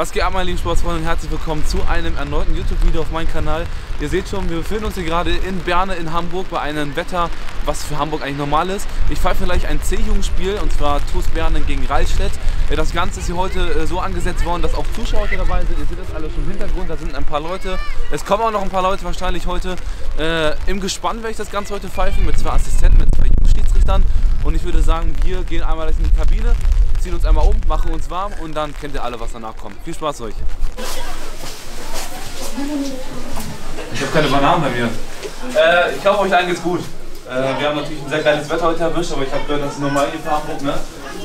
Was geht ab, meine lieben Sportsfreunde, und herzlich willkommen zu einem erneuten YouTube-Video auf meinem Kanal. Ihr seht schon, wir befinden uns hier gerade in Berne in Hamburg bei einem Wetter, was für Hamburg eigentlich normal ist. Ich pfeife gleich ein C-Jugendspiel, und zwar TuS Berne gegen Rahlstedt. Das Ganze ist hier heute so angesetzt worden, dass auch Zuschauer dabei sind. Ihr seht das alles schon im Hintergrund, da sind ein paar Leute. Es kommen auch noch ein paar Leute wahrscheinlich heute. Im Gespann werde ich das Ganze heute pfeifen mit zwei Assistenten, mit zwei Jugendschiedsrichtern. Und ich würde sagen, wir gehen einmal in die Kabine, ziehen uns einmal um, machen uns warm und dann kennt ihr alle, was danach kommt. Viel Spaß euch! Ich habe keine Bananen bei mir. Ich hoffe, euch allen geht's gut. Wir haben natürlich ein sehr geiles Wetter heute erwischt, aber ich habe gehört, das ist normal hier für Hamburg, ne?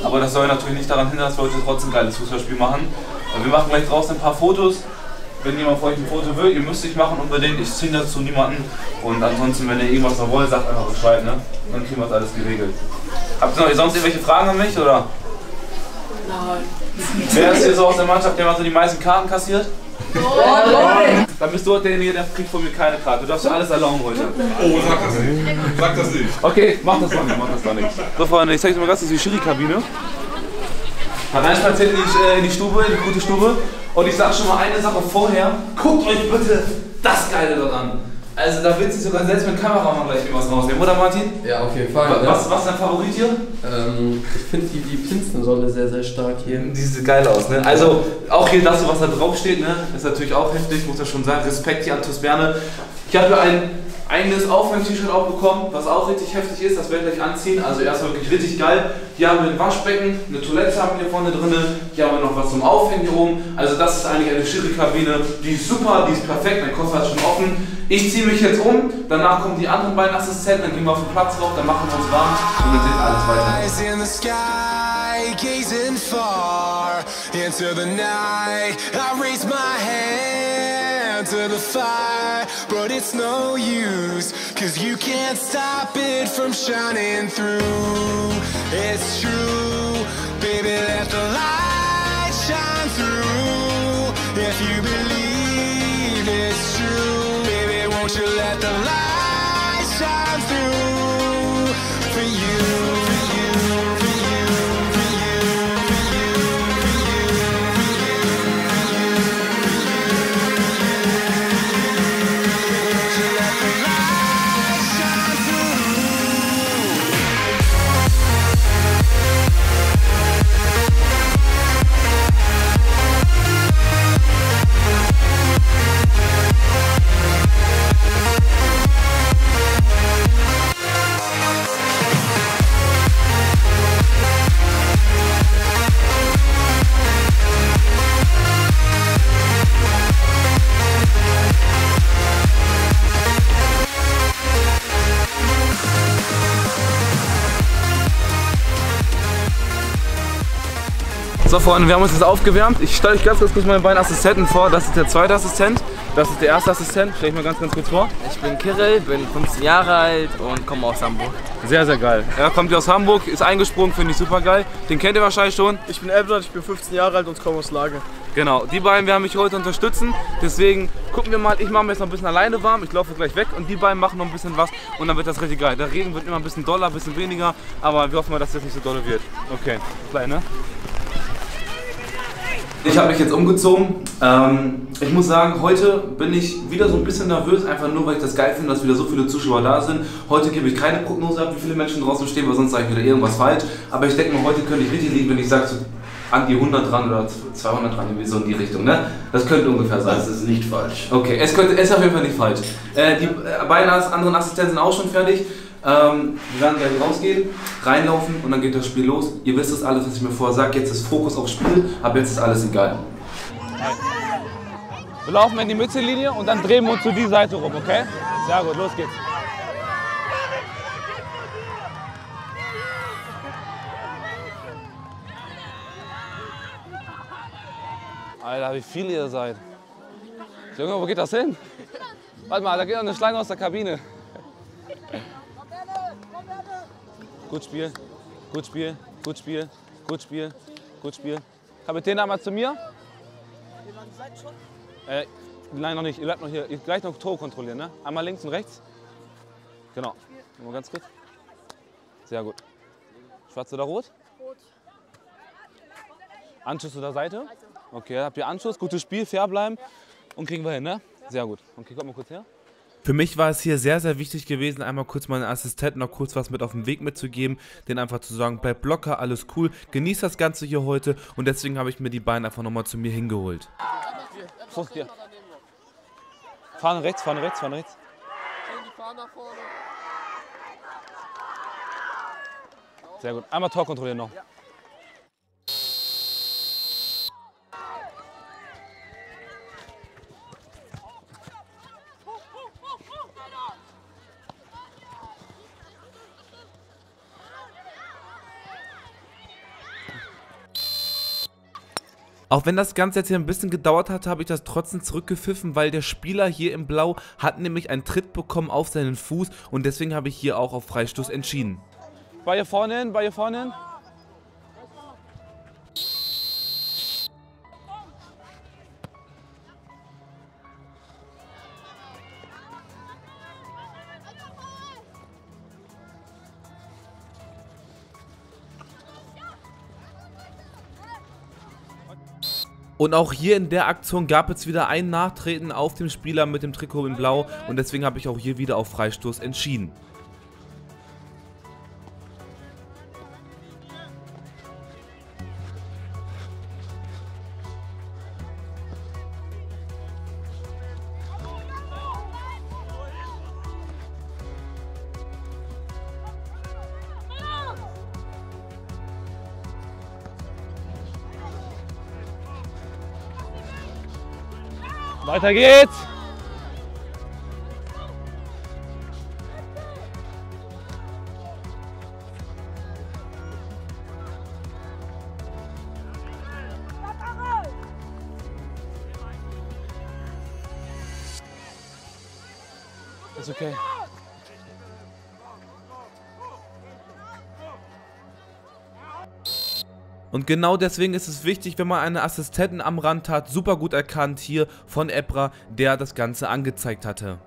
Aber das soll natürlich nicht daran hindern, dass wir heute trotzdem ein geiles Fußballspiel machen. Wir machen gleich draußen ein paar Fotos. Wenn jemand von euch ein Foto will, ihr müsst nicht machen unbedingt, ich zwinge dazu niemanden. Und ansonsten, wenn ihr irgendwas noch wollt, sagt einfach Bescheid, ne? Dann kriegen wir das alles geregelt. Habt ihr sonst irgendwelche Fragen an mich, oder? Nein. Wer ist hier so aus der Mannschaft, der mal so die meisten Karten kassiert? Oh. Dann bist du heute derjenige, der kriegt von mir keine Karte. Du darfst ja alles erlauben heute. Oh, sag das nicht. Sag das nicht. Okay, mach das doch nicht, mach das doch nicht. So, Freunde, ich zeige euch mal ganz kurz die Schiri-Kabine. Reinspaziert in die Stube, in die gute Stube. Und ich sag schon mal eine Sache vorher. Guckt euch bitte das Geile dort an. Also da wird sich sogar selbst mit Kameramann gleich irgendwas rausnehmen, oder Martin? Ja, auf jeden Fall. Was ist dein Favorit hier? Ich finde die Prinzenrolle sehr, sehr stark hier. Die sieht geil aus, ne? Also auch hier das, was da drauf steht, ne? Ist natürlich auch heftig, muss ja schon sagen. Respekt hier an TuS Berne. Ich habe hier ein eigenes Aufwärts-T-Shirt auch bekommen, was auch richtig heftig ist, das werde ich gleich anziehen. Also erstmal wirklich richtig geil. Hier haben wir ein Waschbecken, eine Toilette haben wir hier vorne drin, hier haben wir noch was zum Aufhängen hier oben. Also das ist eigentlich eine Schiri-Kabine, die ist super, die ist perfekt, mein Koffer ist schon offen. Ich ziehe mich jetzt um, danach kommen die anderen beiden Assistenten, dann gehen wir auf den Platz rauf, dann machen wir uns warm und dann sieht alles weiter. To the fire, but it's no use, cause you can't stop it from shining through. It's true, baby, let the light shine through. If you believe it's true, baby, won't you let the light shine through for you. So, Freunde, wir haben uns jetzt aufgewärmt. Ich stelle euch ganz kurz meine beiden Assistenten vor. Das ist der zweite Assistent, das ist der erste Assistent. Stell ich mal ganz kurz vor. Ich bin Kirill, bin 15 Jahre alt und komme aus Hamburg. Sehr, sehr geil. Er kommt hier aus Hamburg, ist eingesprungen, finde ich super geil. Den kennt ihr wahrscheinlich schon. Ich bin Elbert, ich bin 15 Jahre alt und komme aus Lage. Genau, die beiden werden mich heute unterstützen. Deswegen gucken wir mal, ich mache mir jetzt noch ein bisschen alleine warm. Ich laufe gleich weg und die beiden machen noch ein bisschen was und dann wird das richtig geil. Der Regen wird immer ein bisschen doller, ein bisschen weniger, aber wir hoffen mal, dass das nicht so doll wird. Okay, gleich, ne? Ich habe mich jetzt umgezogen. Ich muss sagen, heute bin ich wieder so ein bisschen nervös, einfach nur, weil ich das geil finde, dass wieder so viele Zuschauer da sind. Heute gebe ich keine Prognose ab, wie viele Menschen draußen stehen, weil sonst sage ich wieder irgendwas falsch. Aber ich denke mal, heute könnte ich richtig liegen, wenn ich sage, so an die 100 dran oder 200 dran, irgendwie so in die Richtung, ne? Das könnte ungefähr sein. Das ist nicht falsch. Okay, es ist auf jeden Fall nicht falsch. Die beiden anderen Assistenten sind auch schon fertig. Wir werden gleich rausgehen, reinlaufen und dann geht das Spiel los. Ihr wisst das alles, was ich mir vorher sage. Jetzt ist Fokus aufs Spiel, aber jetzt ist alles egal. Wir laufen in die Mittellinie und dann drehen wir uns zu die Seite rum, okay? Sehr gut, los geht's. Alter, wie viele ihr seid. Junge, wo geht das hin? Warte mal, da geht noch eine Schlange aus der Kabine. Gut Spiel, gut Spiel, gut Spiel, gut Spiel, gut Spiel. Kapitän, einmal zu mir. Ihr seid schon? Nein, noch nicht. Ihr bleibt noch hier. Ihr gleich noch Tor kontrollieren, ne? Einmal links und rechts. Genau. Mal ganz kurz. Sehr gut. Schwarz oder rot? Rot. Anschuss oder Seite? Okay, habt ihr Anschluss, gutes Spiel, fair bleiben und kriegen wir hin, ne? Sehr gut. Okay, kommt mal kurz her. Für mich war es hier sehr, sehr wichtig gewesen, einmal kurz meinen Assistenten noch kurz was mit auf den Weg mitzugeben, denen einfach zu sagen, bleib locker, alles cool, genieß das Ganze hier heute und deswegen habe ich mir die beiden einfach nochmal zu mir hingeholt. Prost, ja. Fahren rechts, fahren rechts, fahren rechts. Sehr gut, einmal Tor kontrollieren noch. Auch wenn das Ganze jetzt hier ein bisschen gedauert hat, habe ich das trotzdem zurückgepfiffen, weil der Spieler hier im Blau hat nämlich einen Tritt bekommen auf seinen Fuß und deswegen habe ich hier auch auf Freistoß entschieden. Bei hier vorne hin, bei hier vorne hin. Und auch hier in der Aktion gab es wieder ein Nachtreten auf dem Spieler mit dem Trikot in Blau und deswegen habe ich auch hier wieder auf Freistoß entschieden. Weiter geht's! Ist okay. Und genau deswegen ist es wichtig, wenn man einen Assistenten am Rand hat, super gut erkannt hier von Ebra, der das Ganze angezeigt hatte.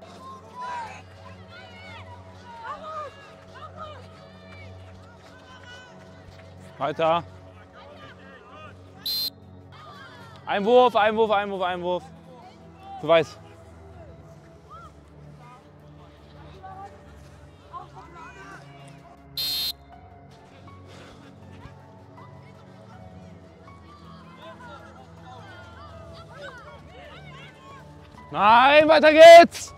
Weiter. Einwurf, Einwurf, Einwurf, Einwurf. Für Weiß. Nein, weiter geht's!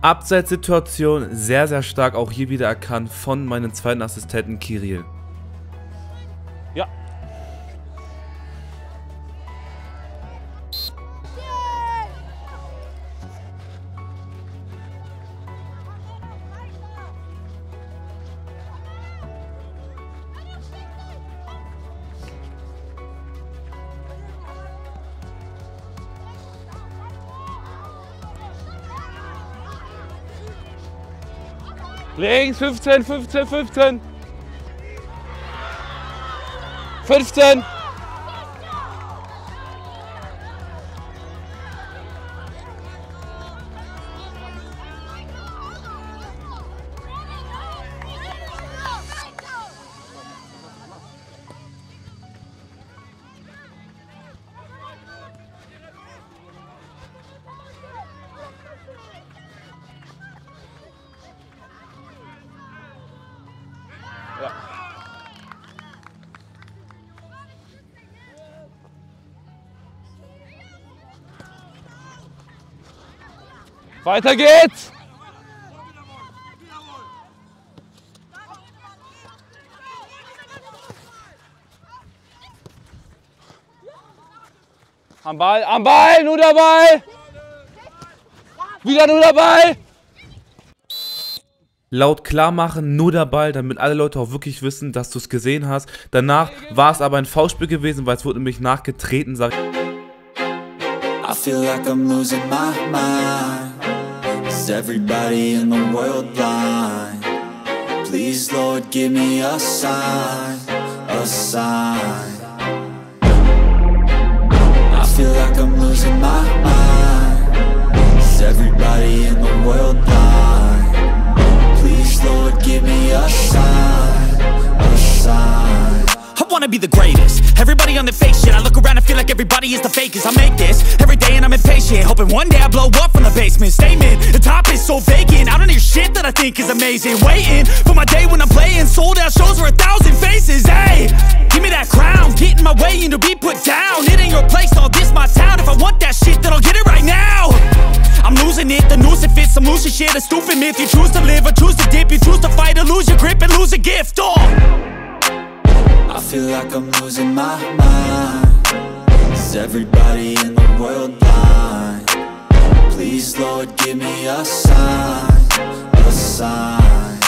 Abseitssituation sehr, sehr stark auch hier wieder erkannt von meinem zweiten Assistenten Kirill. Ja. Links, 15, 15, 15. 15. Ja. Weiter geht's! Am Ball, nur dabei! Wieder nur dabei! laut klar machen, nur der Ball, damit alle Leute auch wirklich wissen, dass du es gesehen hast. Danach war es aber ein Foulspiel gewesen, weil es wurde nämlich nachgetreten, sagt. I feel like I'm losing my mind. Is everybody in the world blind? Please Lord, give me a sign, a sign. I feel like I'm losing my mind. Is everybody in the world blind? Please, Lord, give me a sign, a sign. I wanna be the greatest. Everybody on the fake shit. I look around and feel like everybody is the fakest. I make this every day and I'm impatient, hoping one day I blow up from the basement. Statement, the top is so vacant. I don't hear shit that I think is amazing. Waiting for my day when I'm playing sold out shows for 1,000 faces. Hey, give me that crown. Get in my way and to be put down. It ain't your place, all this my town. If I want that shit, then I'll get it right now. I'm losing it, the noose it fits, I'm losing shit, a stupid myth. You choose to live or choose to dip, you choose to fight or lose your grip and lose a gift, oh! I feel like I'm losing my mind. Is everybody in the world blind? Please, Lord, give me a sign, a sign.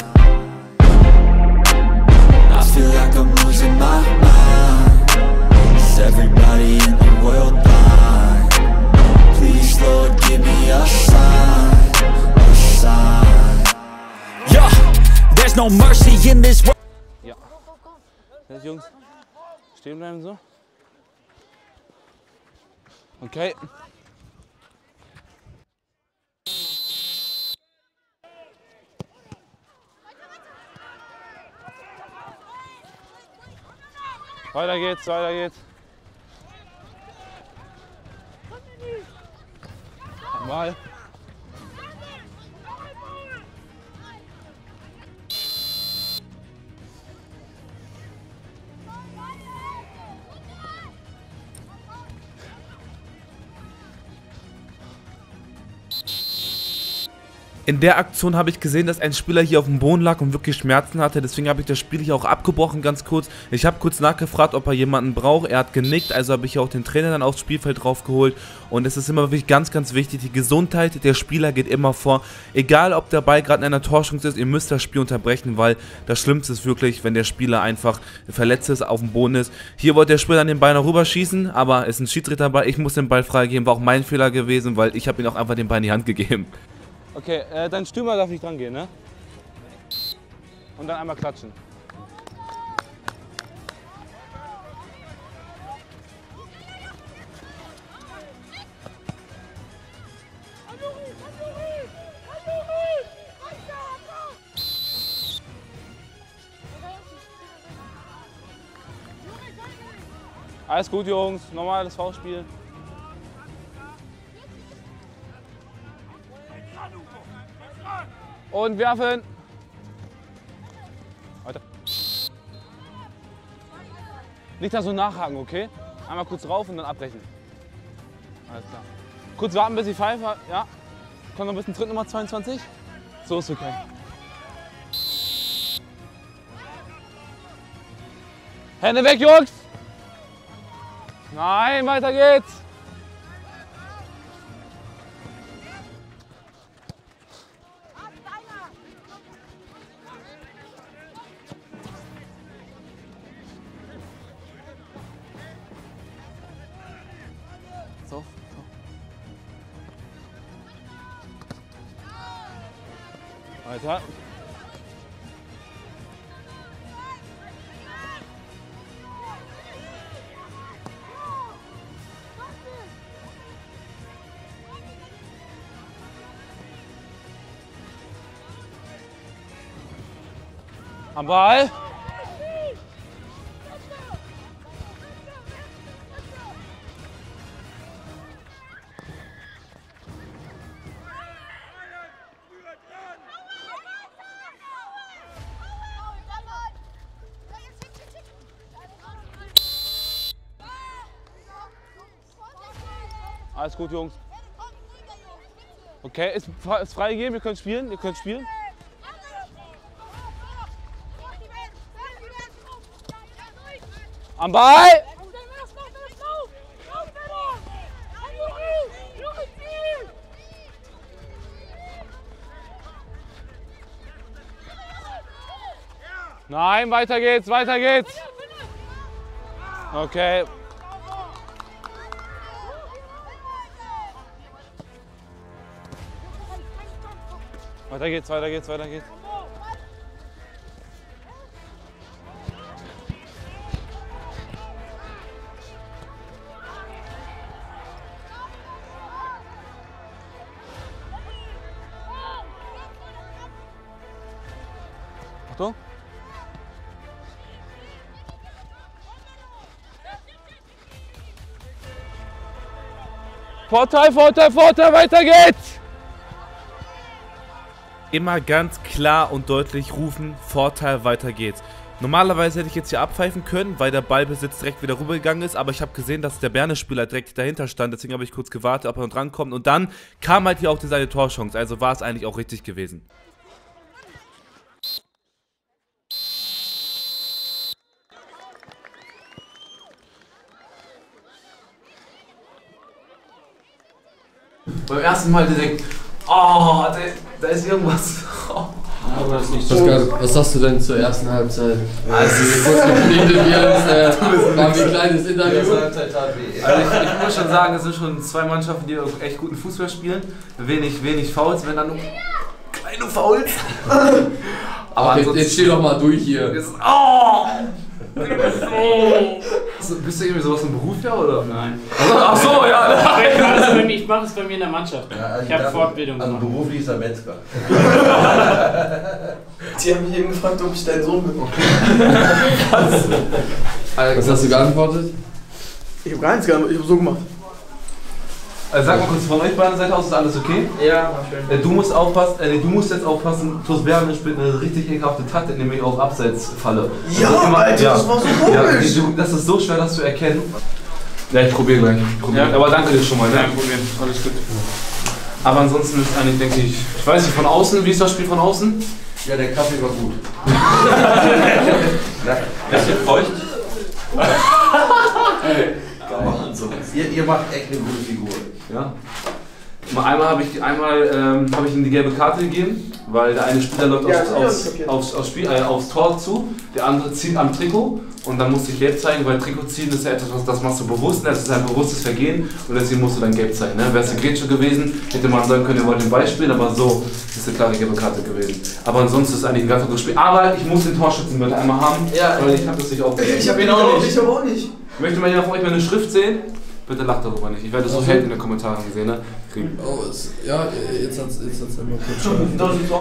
I feel like I'm losing my mind. Is everybody in the world blind? Please, Lord, give me a sign, a sign. Yeah, there's no mercy in this world. Ja, jetzt Jungs, stehen bleiben so. Okay. Weiter geht's, weiter geht's. Mal. In der Aktion habe ich gesehen, dass ein Spieler hier auf dem Boden lag und wirklich Schmerzen hatte, deswegen habe ich das Spiel hier auch abgebrochen, ganz kurz. Ich habe kurz nachgefragt, ob er jemanden braucht, er hat genickt, also habe ich hier auch den Trainer dann aufs Spielfeld draufgeholt. Und es ist immer wirklich ganz, ganz wichtig, die Gesundheit der Spieler geht immer vor. Egal, ob der Ball gerade in einer Torschance ist, ihr müsst das Spiel unterbrechen, weil das Schlimmste ist wirklich, wenn der Spieler einfach verletzt ist, auf dem Boden ist. Hier wollte der Spieler an den Ball noch rüberschießen, aber ist ein Schiedsrichterball, ich muss den Ball freigeben, war auch mein Fehler gewesen, weil ich habe ihm auch einfach den Ball in die Hand gegeben. Okay, dein Stürmer darf nicht dran gehen, ne? Und dann einmal klatschen. Alles gut, Jungs. Normales Foulspiel. Und werfen! Weiter. Nicht da so nachhaken, okay? Einmal kurz rauf und dann abbrechen. Alles klar. Kurz warten, bis die Pfeife. Ja. Kommt noch ein bisschen zurück, Nummer 22. So ist okay. Hände weg, Jungs! Nein, weiter geht's! Weiter. Am Ball. Alles gut, Jungs. Okay, ist freigegeben, ihr könnt spielen, ihr könnt spielen. Am Ball! Nein, weiter geht's, weiter geht's. Okay. Weiter geht's, weiter geht's, weiter geht's. Achtung. Vorteil, Vorteil, Vorteil, weiter geht's! Immer ganz klar und deutlich rufen, Vorteil, weiter geht's. Normalerweise hätte ich jetzt hier abpfeifen können, weil der Ballbesitz direkt wieder rübergegangen ist, aber ich habe gesehen, dass der Berne-Spieler direkt dahinter stand, deswegen habe ich kurz gewartet, ob er noch drankommt und dann kam halt hier auch diese eine Torchance, also war es eigentlich auch richtig gewesen. Beim ersten Mal direkt, oh, da ist irgendwas. Aber das ist nicht so. Was sagst du denn zur ersten Halbzeit? Also, wir haben ein kleines Interview. Also ich muss schon sagen, es sind schon zwei Mannschaften, die echt guten Fußball spielen. Wenig Fouls, wenn dann nur kleine Fouls. Aber okay, jetzt steh doch mal durch hier. Jetzt, oh! Bist du irgendwie sowas im Beruf, ja, oder? Nein. Ach so, ja. Also, ich mache es bei mir in der Mannschaft. Ja, also ich habe Fortbildung gemacht. Also beruflich ist er Metzger. Die haben mich eben gefragt, ob ich deinen Sohn bekomme. Was hast du geantwortet? Ich habe gar nichts geantwortet, ich habe so gemacht. Also sag mal kurz, von euch beiden Seite aus ist alles okay? Ja, war schön. Du musst aufpassen, du musst jetzt aufpassen, TuS Berne spielt eine richtig ekelhafte Taktik, nämlich auf Abseitsfalle. Ja, also immer, Alter, ja, das war so komisch! Ja, das ist so schwer, das zu erkennen. Ja, ich probiere gleich. Ja. Aber danke dir schon mal, ne? Kein Problem, alles gut. Aber ansonsten ist eigentlich, denke ich, ich weiß nicht, von außen, wie ist das Spiel von außen? Ja, der Kaffee war gut. Bisschen feucht. Hey. Ihr macht echt eine gute Figur. Ja. Einmal habe ich ihm die gelbe Karte gegeben, weil der eine Spieler läuft aufs Tor zu, der andere zieht am Trikot und dann musste ich gelb zeigen, weil Trikot ziehen ist ja etwas, das machst du bewusst, das ist ein bewusstes Vergehen und deswegen musst du dann gelb zeigen. Ne? Wäre es eine Grätsche gewesen, hätte man sagen können, ihr wollt den Ball spielen, aber so ist eine klare gelbe Karte gewesen. Aber ansonsten ist eigentlich ein ganz gutes Spiel. Aber ich muss den Torschützenwert einmal haben, ja, weil ich habe das nicht aufgegeben. Ich habe ihn auch nicht. Möchte man hier von euch meine Schrift sehen? Bitte lacht darüber nicht. Ich werde das so selten in den Kommentaren gesehen, ne? Kriegen. Oh, ja, jetzt hat's immer kurz schon.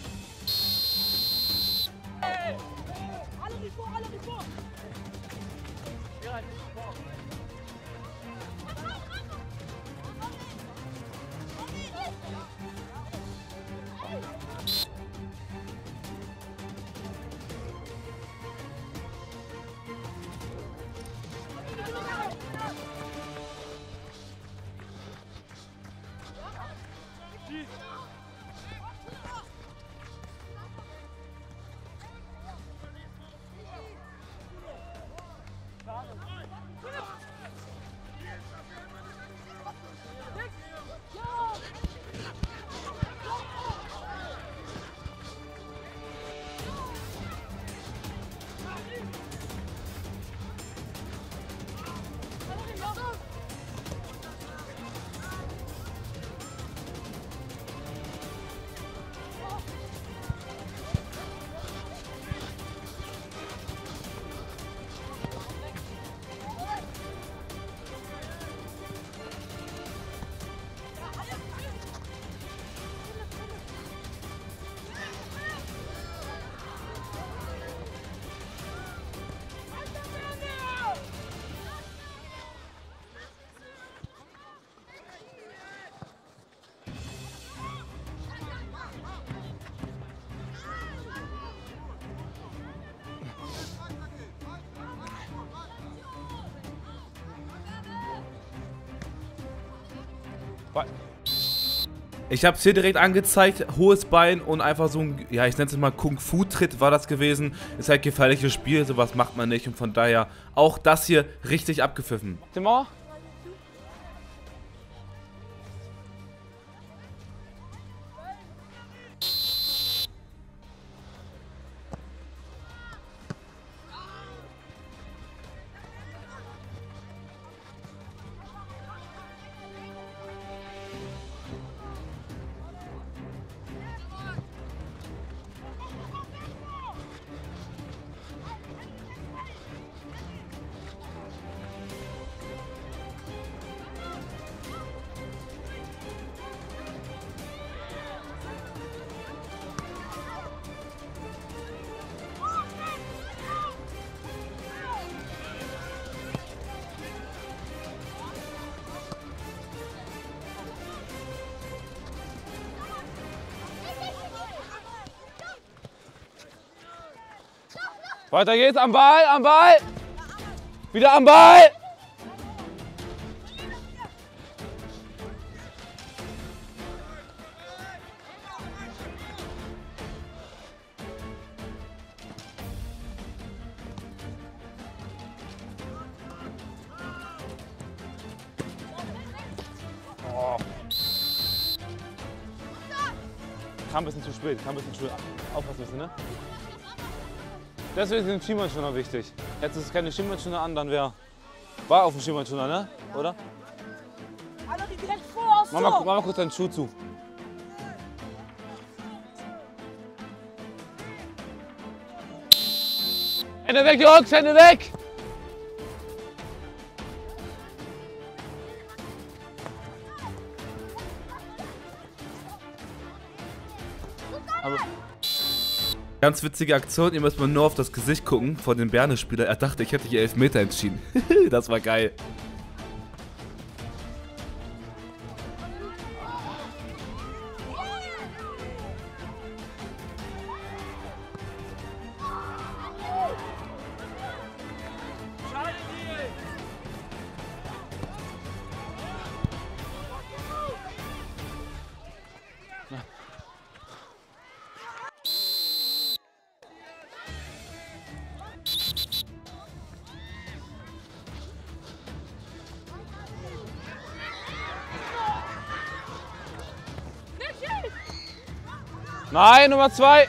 Ich habe es hier direkt angezeigt, hohes Bein und einfach so ein, ja, ich nenne es mal Kung-Fu-Tritt war das gewesen. Ist halt gefährliches Spiel, sowas macht man nicht und von daher auch das hier richtig abgepfiffen. Timor? Weiter geht's, am Ball, am Ball. Wieder am Ball. Kam ein bisschen zu spät, Aufpassen müssen, ne? Deswegen sind Schienbeinschoner wichtig. Jetzt ist keine Schienbeinschoner an, dann wäre... War auf dem Schienbeinschoner, ne? Oder? Also die direkt vor aufs Tor. Mach mal kurz deinen Schuh zu. Hände weg, Jungs, Hände weg! Ganz witzige Aktion, ihr müsst mal nur auf das Gesicht gucken von dem Berne-Spieler. Er dachte, ich hätte hier 11 Meter entschieden. Das war geil. Nein, Nummer 2.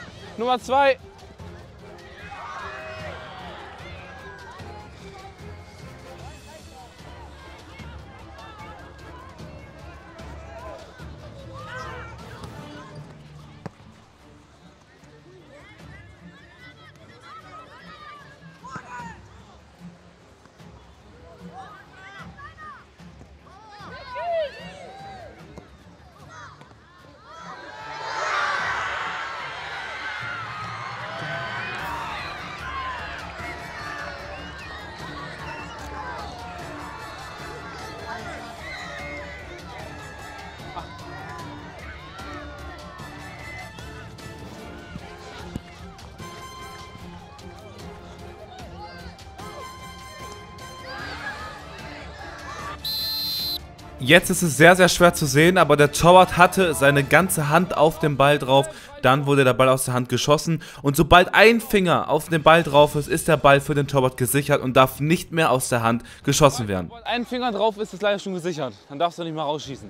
Jetzt ist es sehr, sehr schwer zu sehen, aber der Torwart hatte seine ganze Hand auf den Ball drauf. Dann wurde der Ball aus der Hand geschossen. Und sobald ein Finger auf den Ball drauf ist, ist der Ball für den Torwart gesichert und darf nicht mehr aus der Hand geschossen werden. Sobald ein Finger drauf ist, ist leider schon gesichert. Dann darfst du nicht mehr rausschießen.